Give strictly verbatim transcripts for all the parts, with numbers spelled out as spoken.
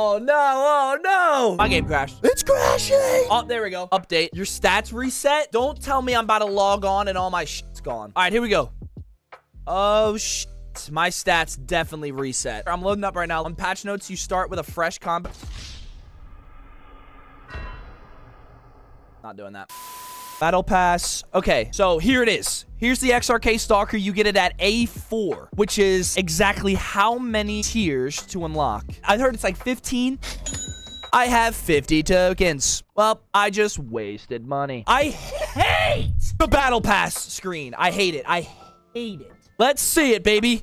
Oh, no. Oh, no. My game crashed. It's crashing. Oh, there we go. Update. Your stats reset. Don't tell me I'm about to log on and all my shit's gone. All right, here we go. Oh, shit. My stats definitely reset. I'm loading up right now. On patch notes, you start with a fresh comp. Not doing that. Battle Pass. Okay, so here it is. Here's the X R K Stalker. You get it at A four, which is exactly how many tiers to unlock. I heard it's like fifteen. I have fifty tokens. Well, I just wasted money. I hate the Battle Pass screen. I hate it. I hate it. Let's see it, baby.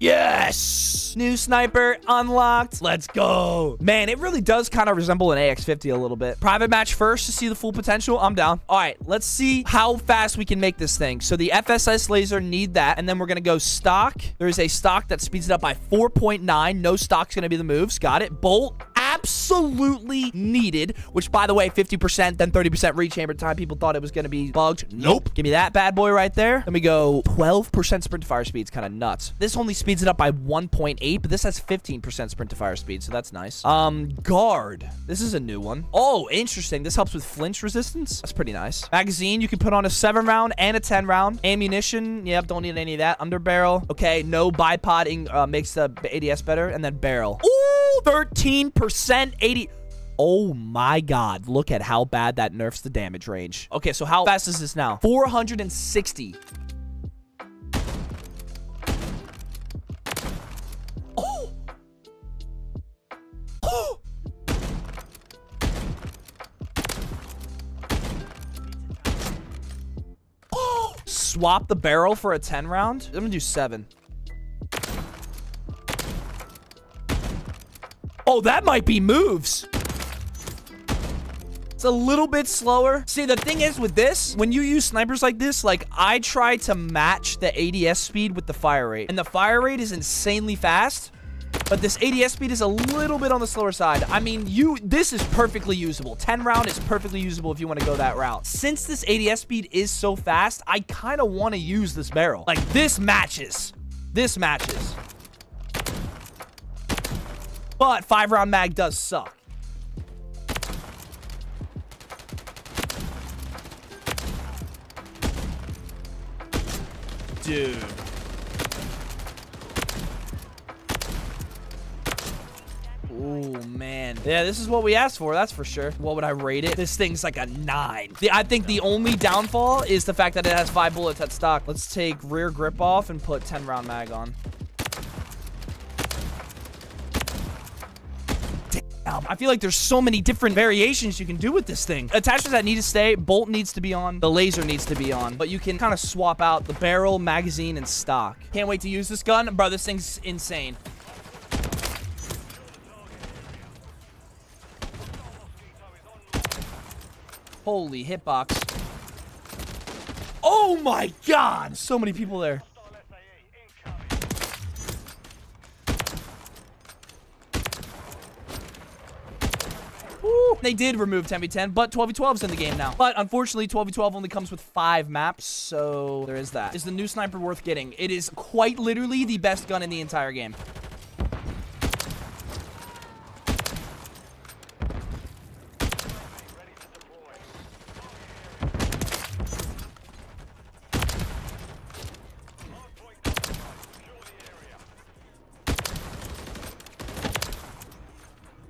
Yes! New sniper unlocked. Let's go. Man, it really does kind of resemble an A X fifty a little bit. Private match first to see the full potential. I'm down. All right, let's see how fast we can make this thing. So the F S S laser, need that. And then we're going to go stock. There is a stock that speeds it up by four point nine. No stock's going to be the moves. Got it. Bolt. Absolutely needed, which, by the way, fifty percent, then thirty percent rechamber time. People thought it was going to be bugged. Nope. Give me that bad boy right there. Then we go twelve percent sprint to fire speed. It's kind of nuts. This only speeds it up by one point eight, but this has fifteen percent sprint to fire speed, so that's nice. Um, guard. This is a new one. Oh, interesting. This helps with flinch resistance. That's pretty nice. Magazine, you can put on a seven round and a ten round. Ammunition, yep, don't need any of that. Underbarrel. Okay, no bipodding uh, makes the A D S better. And then barrel. Ooh, thirteen percent. eighty. Oh my god, look at how bad that nerfs the damage range. Okay, so how fast is this now? Four hundred sixty. Oh, oh. Oh. Swap the barrel for a ten round. I'm gonna do seven. Oh, that might be moves. It's a little bit slower. See, the thing is with this, when you use snipers like this, like, I try to match the A D S speed with the fire rate. And the fire rate is insanely fast. But this A D S speed is a little bit on the slower side. I mean, you this is perfectly usable. ten round is perfectly usable if you want to go that route. Since this A D S speed is so fast, I kind of want to use this barrel. Like, this matches. This matches. But five round mag does suck. Dude. Oh, man. Yeah, this is what we asked for, that's for sure. What would I rate it? This thing's like a nine. The, I think the only downfall is the fact that it has five bullets at stock. Let's take rear grip off and put ten round mag on. I feel like there's so many different variations you can do with this thing. Attachments that need to stay. Bolt needs to be on. The laser needs to be on. But you can kind of swap out the barrel, magazine, and stock. Can't wait to use this gun. Bro, this thing's insane. Holy hitbox. Oh my god! So many people there. They did remove ten v ten, but twelve v twelve's in the game now. But unfortunately, twelve v twelve only comes with five maps, so there is that. Is the new sniper worth getting? It is quite literally the best gun in the entire game.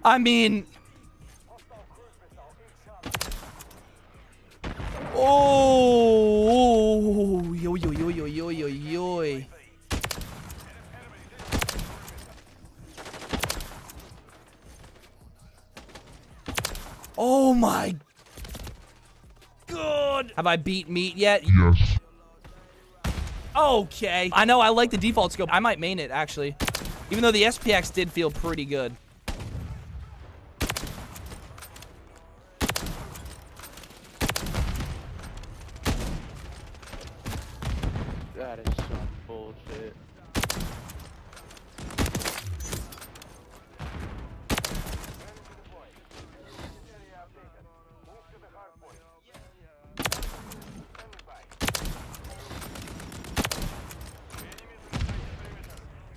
I mean... Oh, yo, yo, yo, yo, yo, yo, yo. Oh my god. Have I beat meat yet? Yes. Okay. I know I like the default scope. I might main it, actually. Even though the S P X did feel pretty good. That is some bullshit.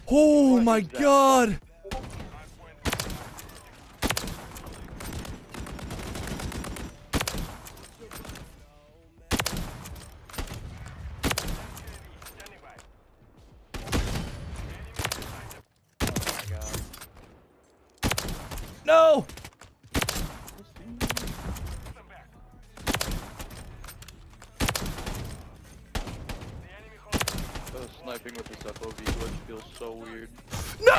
Oh my god! No! Sniping with this F O V glitch feels so weird. No!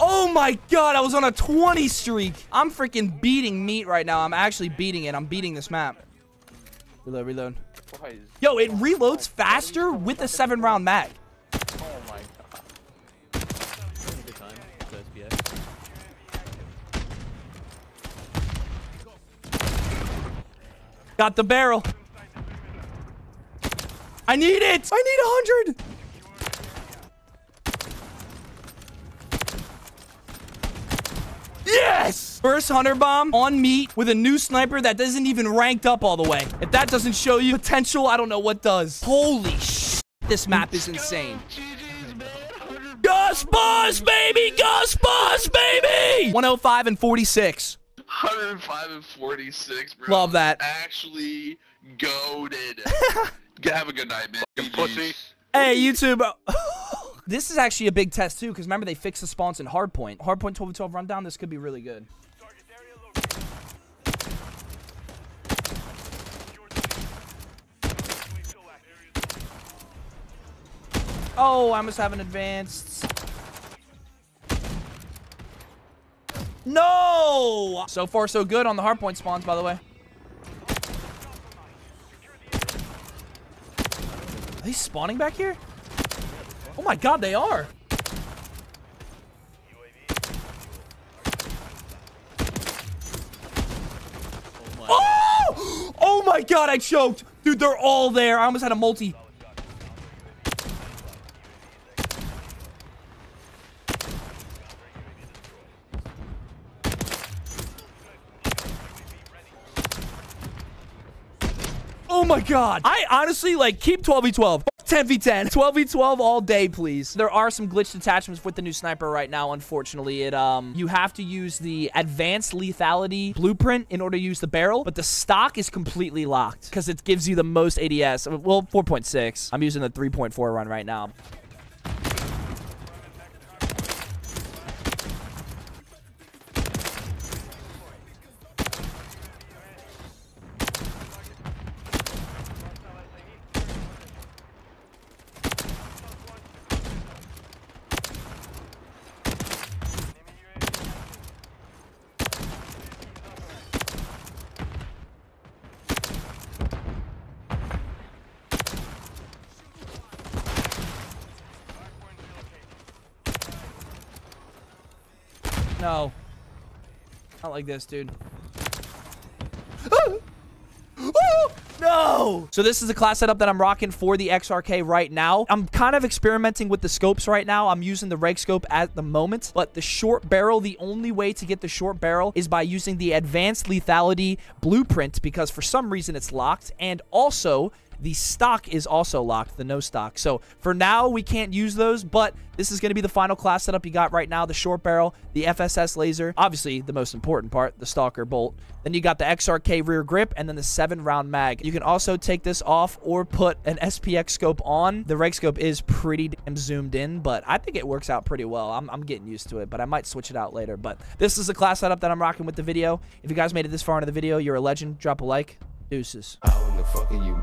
Oh my god, I was on a twenty streak. I'm freaking beating meat right now. I'm actually beating it. I'm beating this map. Reload, reload. Yo, it reloads faster with a seven round mag. Oh my god. Got the barrel. I need it! I need a hundred! Yes! First hunter bomb on meat with a new sniper that isn't even ranked up all the way. If that doesn't show you potential, I don't know what does. Holy shit, this map is insane. Gus Bus, baby! Gus Bus, baby! one oh five and forty-six. one oh five and forty-six, bro. Love that. Actually goated. Have a good night, man. Pussy. Hey, YouTube. This is actually a big test, too, because remember, they fixed the spawns in Hardpoint. Hardpoint twelve twelve rundown, this could be really good. Oh, I must have an advanced. No! So far, so good on the Hardpoint spawns, by the way. Are they spawning back here? Oh my god, they are! Oh! Oh my god, I choked! Dude, they're all there. I almost had a multi. Oh my god. I honestly, like, keep twelve v twelve. ten v ten. twelve v twelve all day, please. There are some glitched attachments with the new sniper right now, unfortunately. It, um, you have to use the advanced lethality blueprint in order to use the barrel, but the stock is completely locked because it gives you the most A D S. Well, four point six. I'm using the three point four run right now. No. Not like this, dude. Ah! Oh! No! So this is the class setup that I'm rocking for the X R K right now. I'm kind of experimenting with the scopes right now. I'm using the reg scope at the moment, but the short barrel, the only way to get the short barrel is by using the advanced lethality blueprint because for some reason it's locked, and also the stock is also locked, the no stock. So for now, we can't use those, but this is going to be the final class setup you got right now. The short barrel, the F S S laser, obviously the most important part, the stalker bolt. Then you got the X R K rear grip and then the seven round mag. You can also take this off or put an S P X scope on. The reg scope is pretty damn zoomed in, but I think it works out pretty well. I'm, I'm getting used to it, but I might switch it out later. But this is the class setup that I'm rocking with the video. If you guys made it this far into the video, you're a legend. Drop a like. Deuces. How in the fuck are you?